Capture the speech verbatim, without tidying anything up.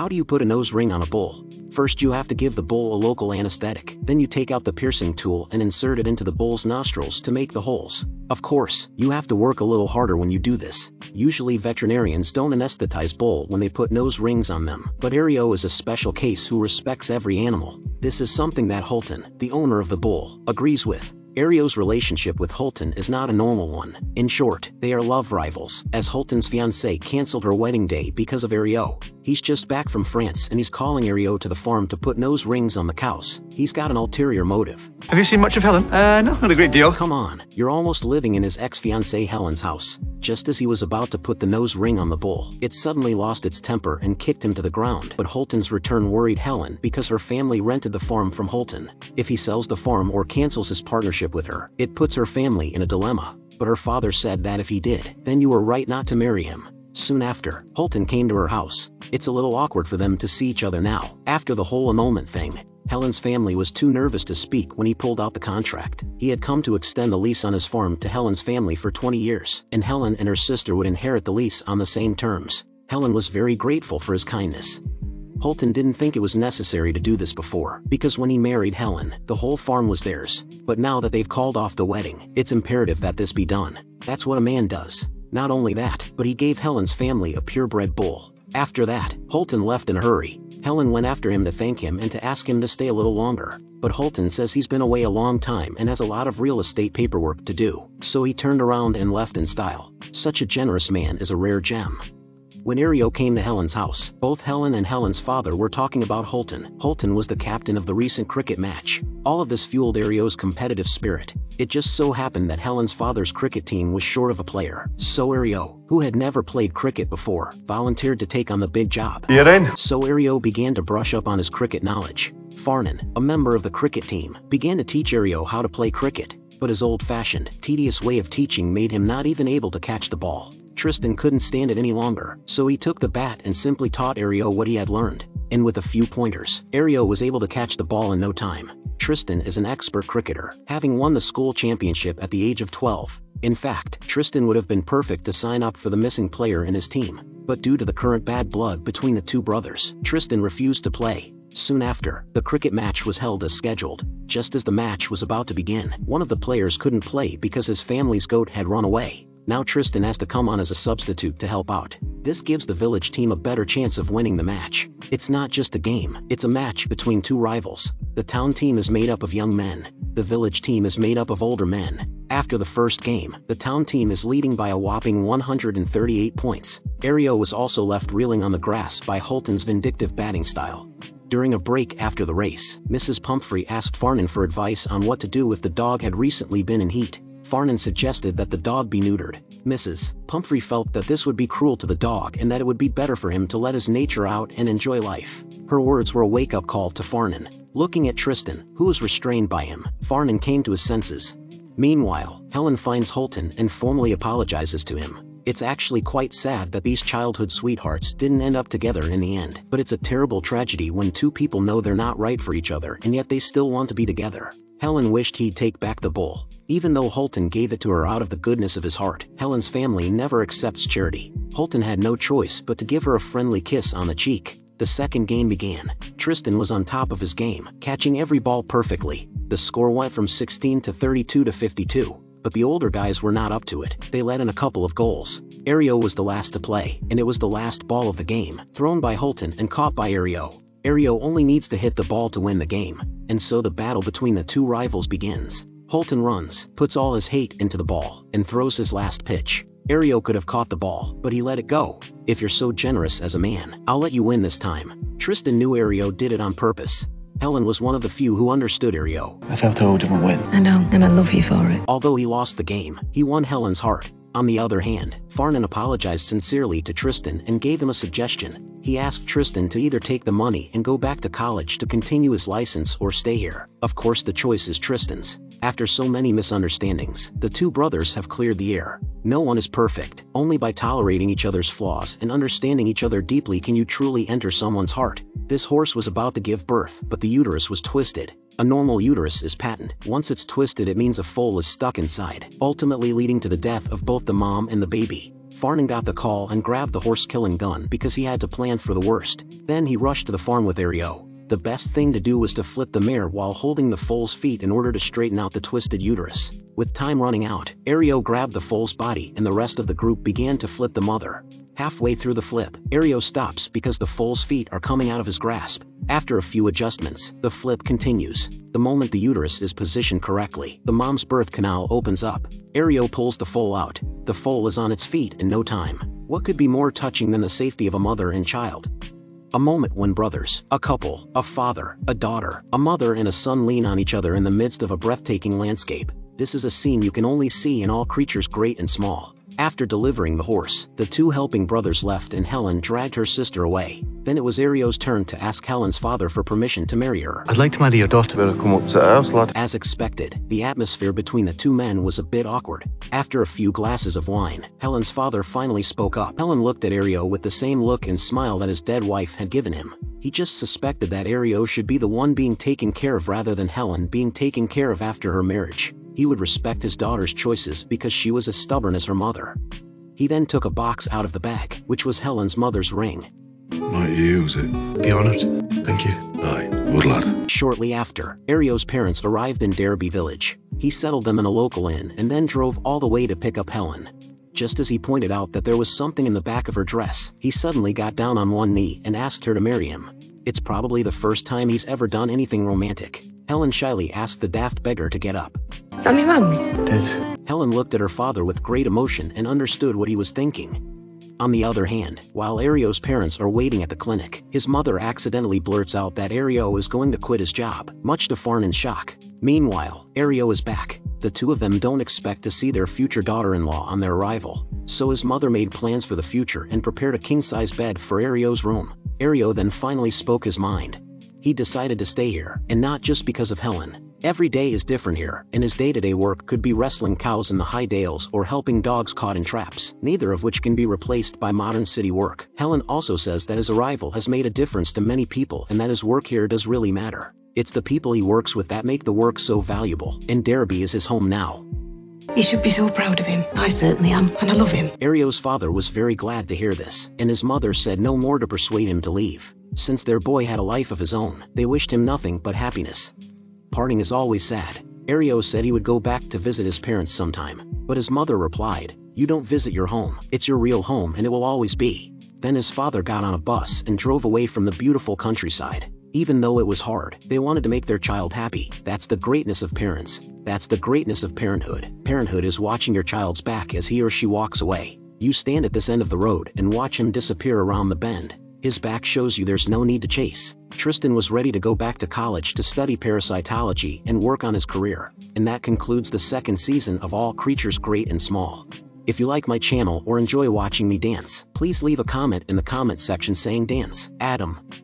How do you put a nose ring on a bull? First you have to give the bull a local anesthetic, then you take out the piercing tool and insert it into the bull's nostrils to make the holes. Of course, you have to work a little harder when you do this. Usually veterinarians don't anesthetize bull when they put nose rings on them, but Ario is a special case who respects every animal. This is something that Houlton, the owner of the bull, agrees with. Ario's relationship with Houlton is not a normal one. In short, they are love rivals, as Houlton's fiancée cancelled her wedding day because of Ario. He's just back from France and he's calling Ario to the farm to put nose rings on the cows. He's got an ulterior motive. Have you seen much of Helen? Uh, no, not a great deal. Come on, you're almost living in his ex-fiancée Helen's house. Just as he was about to put the nose ring on the bull, it suddenly lost its temper and kicked him to the ground. But Houlton's return worried Helen because her family rented the farm from Houlton. If he sells the farm or cancels his partnership with her, it puts her family in a dilemma. But her father said that if he did, then you were right not to marry him. Soon after, Houlton came to her house. It's a little awkward for them to see each other now. After the whole annulment thing, Helen's family was too nervous to speak when he pulled out the contract. He had come to extend the lease on his farm to Helen's family for twenty years, and Helen and her sister would inherit the lease on the same terms. Helen was very grateful for his kindness. Houlton didn't think it was necessary to do this before, because when he married Helen, the whole farm was theirs. But now that they've called off the wedding, it's imperative that this be done. That's what a man does. Not only that, but he gave Helen's family a purebred bull. After that, Houlton left in a hurry. Helen went after him to thank him and to ask him to stay a little longer, but Houlton says he's been away a long time and has a lot of real estate paperwork to do, so he turned around and left in style. Such a generous man is a rare gem. When Ario came to Helen's house, both Helen and Helen's father were talking about Houlton. Houlton was the captain of the recent cricket match. All of this fueled Ario's competitive spirit. It just so happened that Helen's father's cricket team was short of a player, so Ario, who had never played cricket before, volunteered to take on the big job. You're in. So Ario began to brush up on his cricket knowledge. Farnon, a member of the cricket team, began to teach Ario how to play cricket, but his old-fashioned, tedious way of teaching made him not even able to catch the ball. Tristan couldn't stand it any longer, so he took the bat and simply taught Ario what he had learned. And with a few pointers, Ario was able to catch the ball in no time. Tristan is an expert cricketer, having won the school championship at the age of twelve. In fact, Tristan would have been perfect to sign up for the missing player in his team. But due to the current bad blood between the two brothers, Tristan refused to play. Soon after, the cricket match was held as scheduled. Just as the match was about to begin, one of the players couldn't play because his family's goat had run away. Now Tristan has to come on as a substitute to help out. This gives the village team a better chance of winning the match. It's not just a game, it's a match between two rivals. The town team is made up of young men. The village team is made up of older men. After the first game, the town team is leading by a whopping one hundred thirty-eight points. Ario was also left reeling on the grass by Houlton's vindictive batting style. During a break after the race, Missus Pumphrey asked Farnon for advice on what to do if the dog had recently been in heat. Farnon suggested that the dog be neutered. Missus Pumphrey felt that this would be cruel to the dog and that it would be better for him to let his nature out and enjoy life. Her words were a wake-up call to Farnon. Looking at Tristan, who was restrained by him, Farnon came to his senses. Meanwhile, Helen finds Houlton and formally apologizes to him. It's actually quite sad that these childhood sweethearts didn't end up together in the end, but it's a terrible tragedy when two people know they're not right for each other and yet they still want to be together. Helen wished he'd take back the bull. Even though Houlton gave it to her out of the goodness of his heart, Helen's family never accepts charity. Houlton had no choice but to give her a friendly kiss on the cheek. The second game began. Tristan was on top of his game, catching every ball perfectly. The score went from sixteen to thirty-two to fifty-two. But the older guys were not up to it. They let in a couple of goals. Ario was the last to play, and it was the last ball of the game, thrown by Houlton and caught by Ario. Ario only needs to hit the ball to win the game, and so the battle between the two rivals begins. Houlton runs, puts all his hate into the ball, and throws his last pitch. Ario could have caught the ball, but he let it go. If you're so generous as a man, I'll let you win this time. Tristan knew Ario did it on purpose. Helen was one of the few who understood Ario. I felt I owed him a win. I know, and I love you for it. Although he lost the game, he won Helen's heart. On the other hand, Farnon apologized sincerely to Tristan and gave him a suggestion. He asked Tristan to either take the money and go back to college to continue his license or stay here. Of course, the choice is Tristan's. After so many misunderstandings, the two brothers have cleared the air. No one is perfect. Only by tolerating each other's flaws and understanding each other deeply can you truly enter someone's heart. This horse was about to give birth, but the uterus was twisted. A normal uterus is patent. Once it's twisted, it means a foal is stuck inside, ultimately leading to the death of both the mom and the baby. Farnon got the call and grabbed the horse-killing gun because he had to plan for the worst. Then he rushed to the farm with Ario. The best thing to do was to flip the mare while holding the foal's feet in order to straighten out the twisted uterus. With time running out, Ario grabbed the foal's body and the rest of the group began to flip the mother. Halfway through the flip, Ario stops because the foal's feet are coming out of his grasp. After a few adjustments, the flip continues. The moment the uterus is positioned correctly, the mom's birth canal opens up. Ario pulls the foal out. The foal is on its feet in no time. What could be more touching than the safety of a mother and child? A moment when brothers, a couple, a father, a daughter, a mother and a son lean on each other in the midst of a breathtaking landscape. This is a scene you can only see in All Creatures Great and Small. After delivering the horse, the two helping brothers left and Helen dragged her sister away. Then it was Ario's turn to ask Helen's father for permission to marry her. I'd like to marry your daughter, but I'll come up to the house, lad. As expected, the atmosphere between the two men was a bit awkward. After a few glasses of wine, Helen's father finally spoke up. Helen looked at Ario with the same look and smile that his dead wife had given him. He just suspected that Ario should be the one being taken care of rather than Helen being taken care of after her marriage. He would respect his daughter's choices because she was as stubborn as her mother. He then took a box out of the bag, which was Helen's mother's ring. Might you use it? Be honored. Thank you. Bye. Good lad. Shortly after, Ario's parents arrived in Derby village. He settled them in a local inn and then drove all the way to pick up Helen. Just as he pointed out that there was something in the back of her dress, he suddenly got down on one knee and asked her to marry him. It's probably the first time he's ever done anything romantic. Helen shyly asked the daft beggar to get up. Is that me mum's? Dead. Helen looked at her father with great emotion and understood what he was thinking. On the other hand, while Ario's parents are waiting at the clinic, his mother accidentally blurts out that Ario is going to quit his job, much to Farnon's shock. Meanwhile, Ario is back. The two of them don't expect to see their future daughter-in-law on their arrival. So his mother made plans for the future and prepared a king-size bed for Ario's room. Ario then finally spoke his mind. He decided to stay here, and not just because of Helen. Every day is different here, and his day-to-day work could be wrestling cows in the high dales or helping dogs caught in traps, neither of which can be replaced by modern city work. Helen also says that his arrival has made a difference to many people and that his work here does really matter. It's the people he works with that make the work so valuable, and Derby is his home now. He should be so proud of him. I certainly am, and I love him. Ario's father was very glad to hear this, and his mother said no more to persuade him to leave. Since their boy had a life of his own, they wished him nothing but happiness. Parting is always sad. Ario said he would go back to visit his parents sometime, but his mother replied, "You don't visit your home. It's your real home and it will always be." Then his father got on a bus and drove away from the beautiful countryside. Even though it was hard, they wanted to make their child happy. That's the greatness of parents. That's the greatness of parenthood. Parenthood is watching your child's back as he or she walks away. You stand at this end of the road and watch him disappear around the bend. His back shows you there's no need to chase. Tristan was ready to go back to college to study parasitology and work on his career. And that concludes the second season of All Creatures Great and Small. If you like my channel or enjoy watching me dance, please leave a comment in the comment section saying dance, Adam.